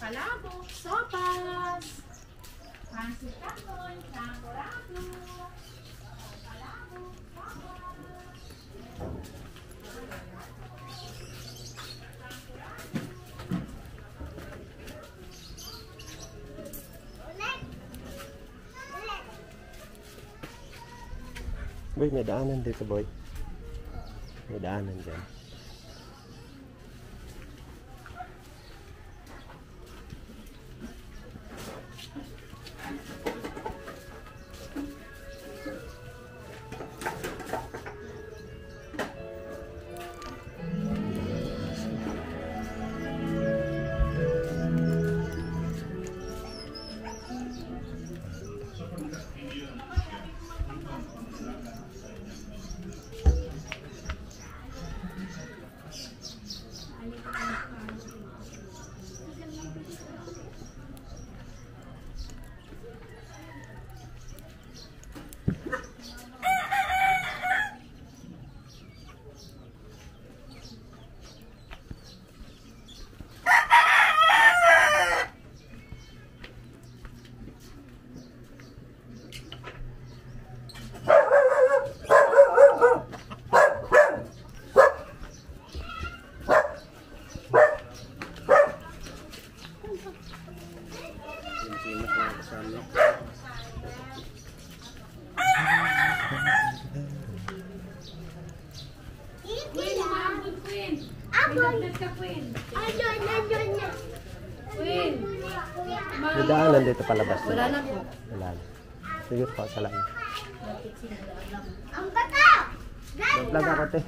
Palabo, sopas. Pancitapon, champorado. Palabo, sopas. Boy, may daanan dito, boy. May daanan dyan. May daanan dito palabas. Wala na po. Wala na. Sige po, salamat. Ang bata! Vlog ako, te.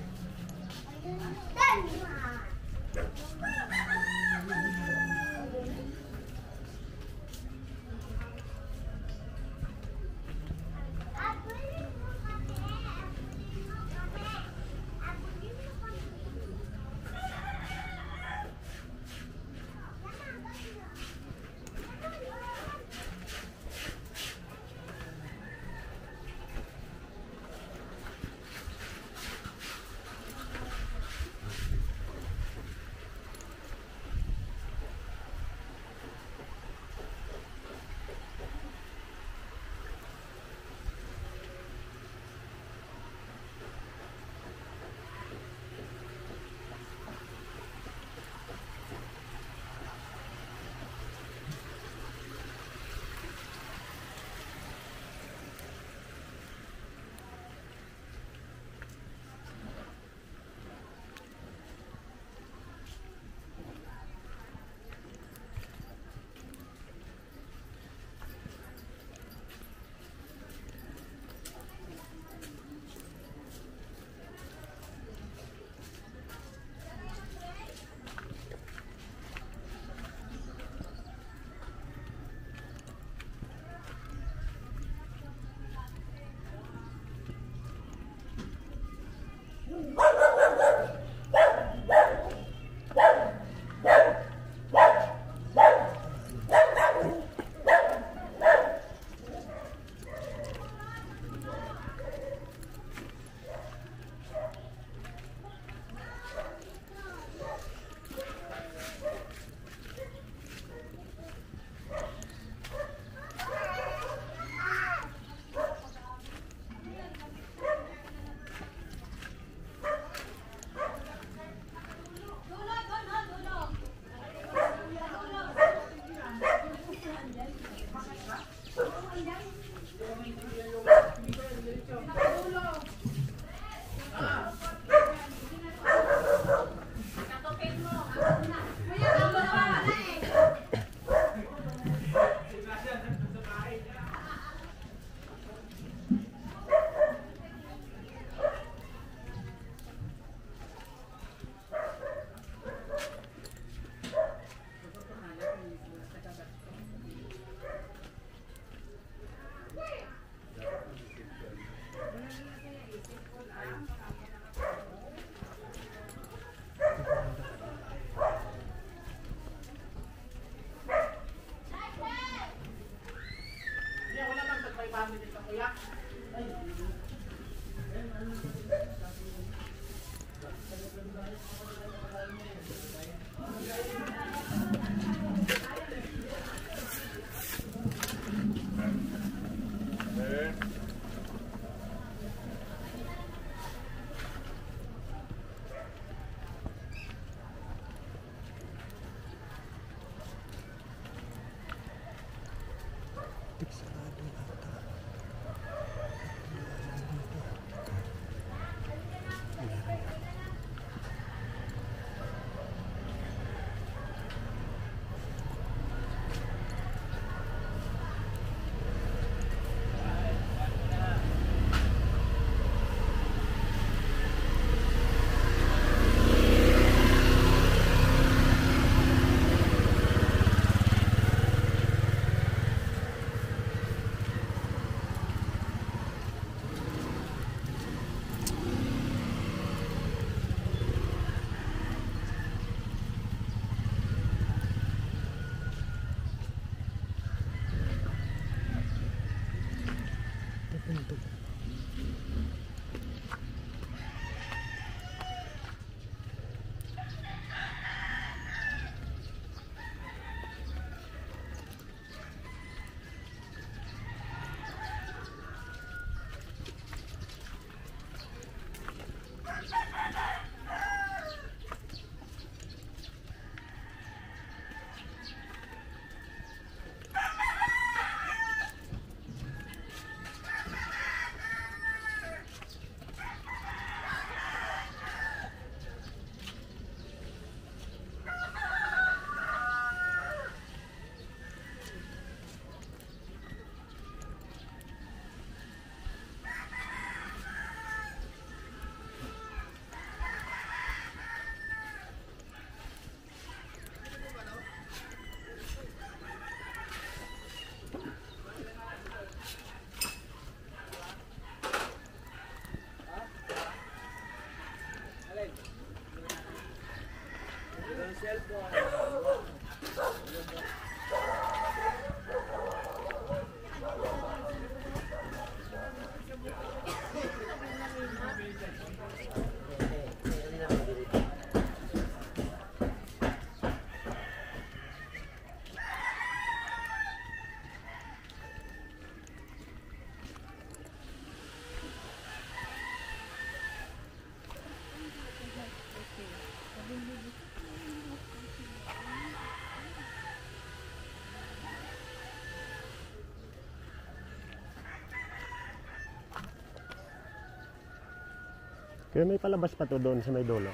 Kaya may palabas pa to doon sa may dulo.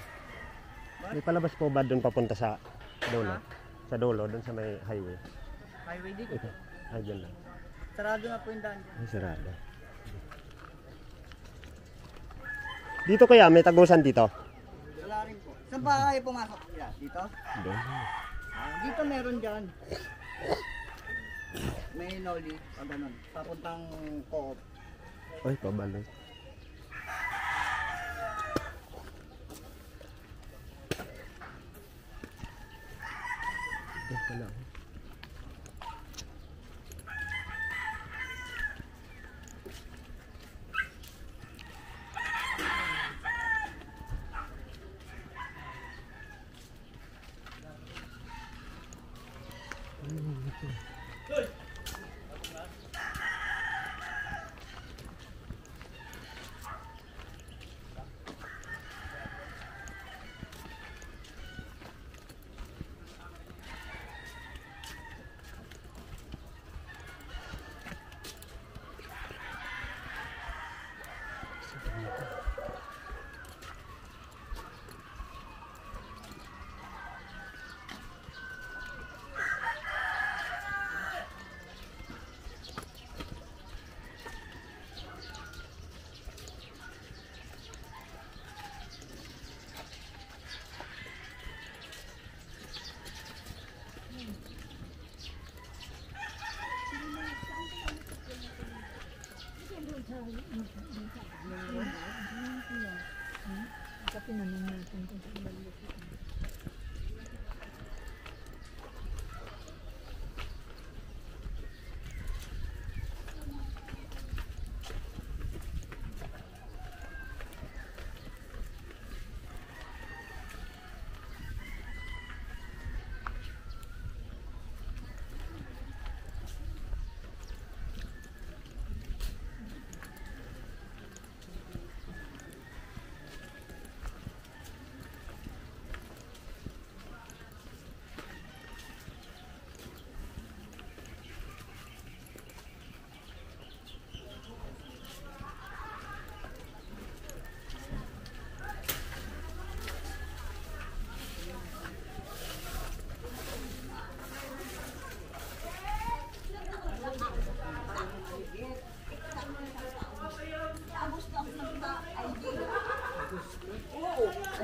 May palabas po ba doon papunta sa dulo? Huh? Sa dulo, doon sa may highway. Highway dito? Ito. Ay, dyan lang. Sarado na po yung daan dyan. Ay, sarado. Dito kaya, may tagusan dito? Wala rin po. Saan pa kayo pumasok? Dito? Doon. Dito meron dyan. May noli, o ganun. Papuntang co-op. Ay, pabalik.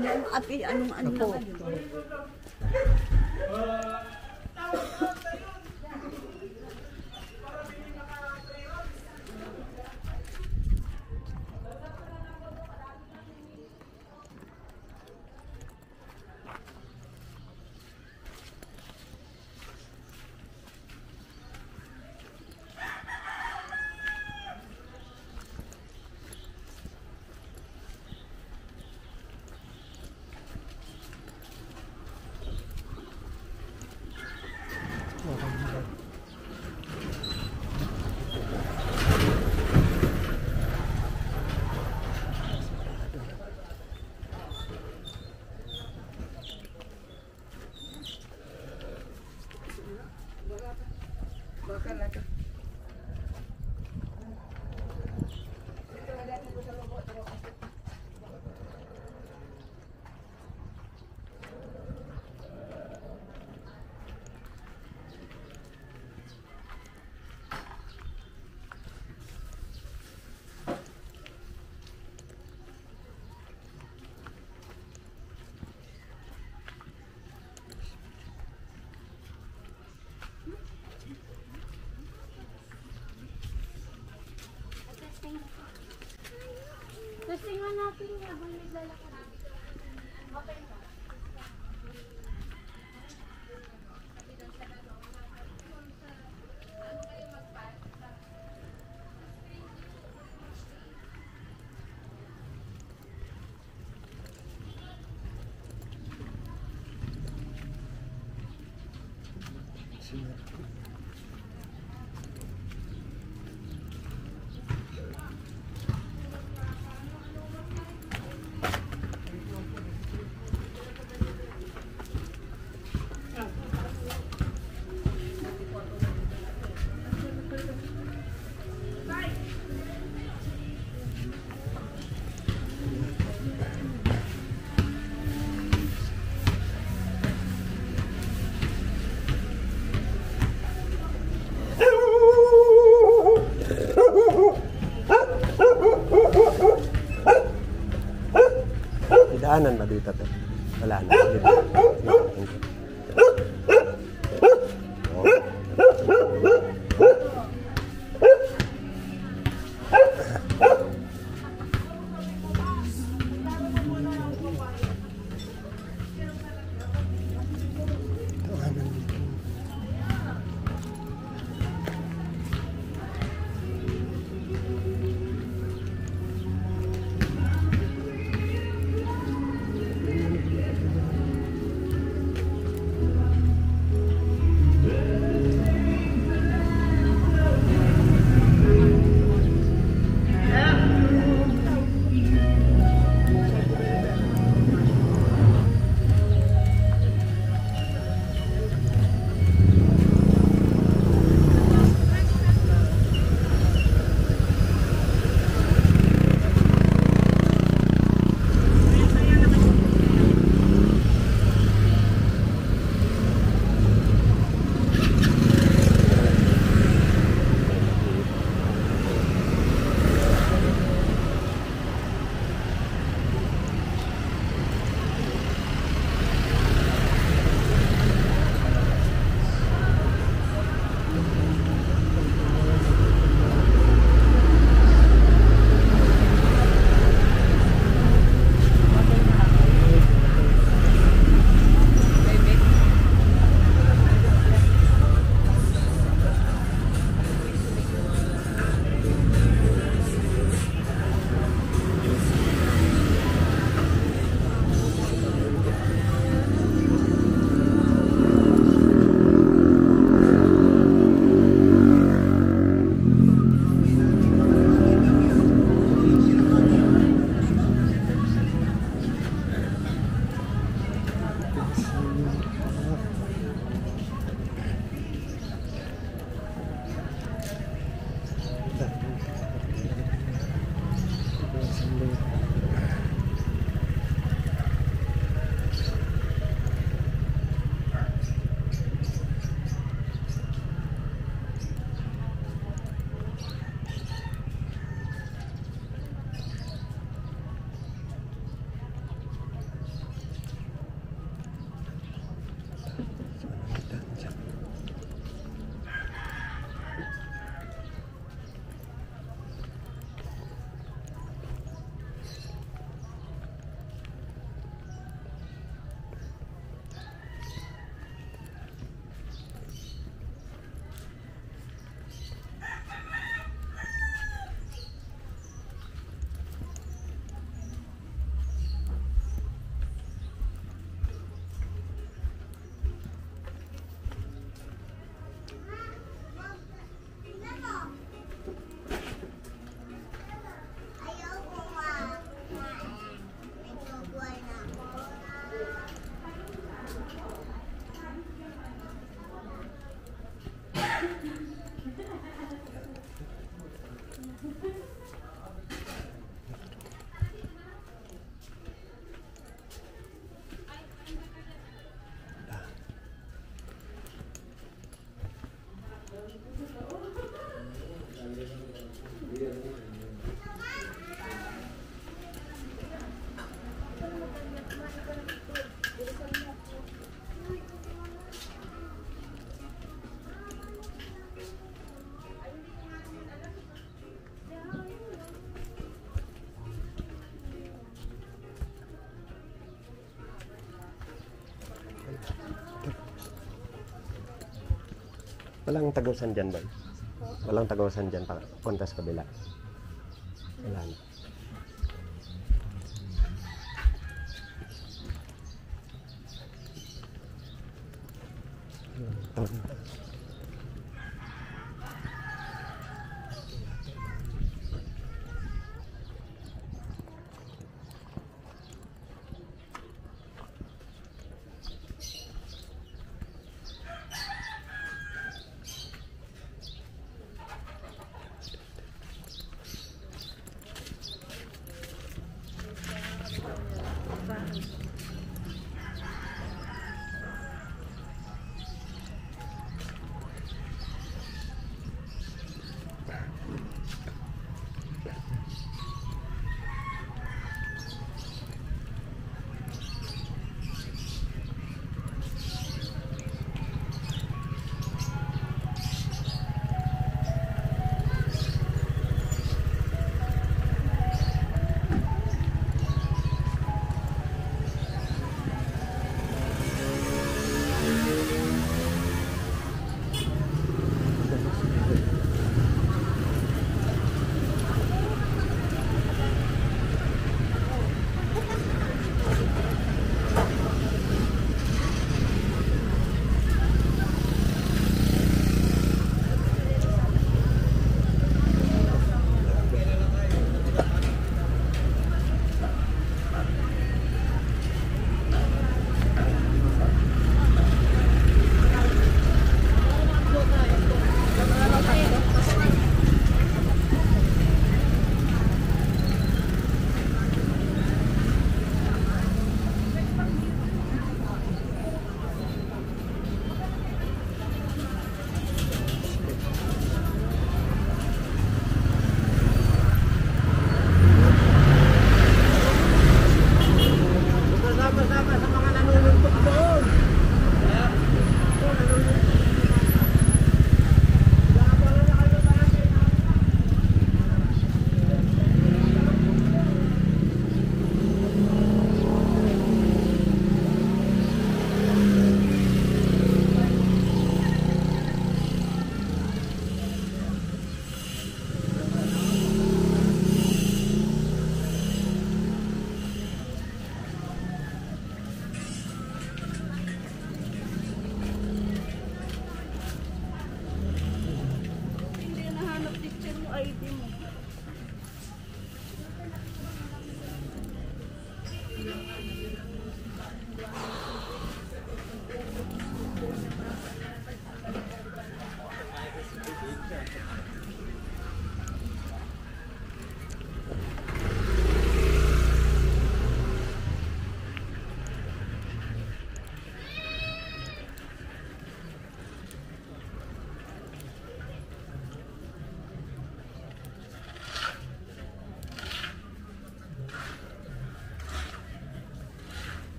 Anong api, anong ano po? Gusto nga natin habang naglalakad. Okay ba? daanan ba dito to? Wala na. Walang tagausan dyan ba? Walang tagausan dyan pa, punta sa kabila. Wala na.